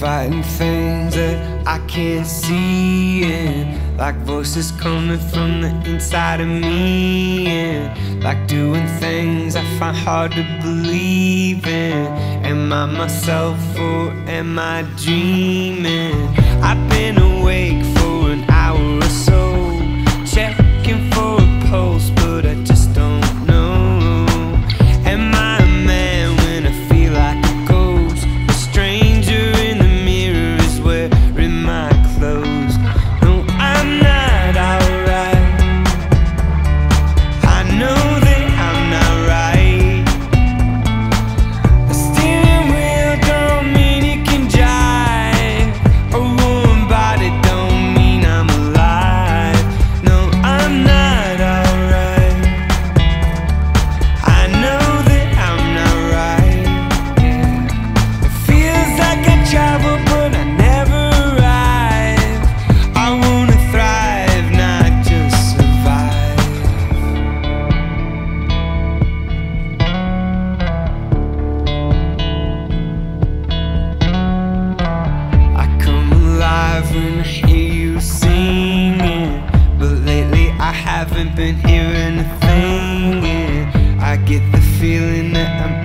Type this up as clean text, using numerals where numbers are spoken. fighting things that I can't see, and like voices coming from the inside of me, and like doing things I find hard to believe in. Am I myself or am I dreaming? I've been awake for an hour or so, checking for a pulse, but I just don't know. Am I a man when I feel like a ghost? A stranger in the mirror is wearing my clothes. No, I'm not alright. I know that I'm not right. The steering wheel don't mean it can drive. A warm body don't mean I'm alive. No, I'm not. When I hear you singing, but lately I haven't been hearing a thing, and I get the feeling that I'm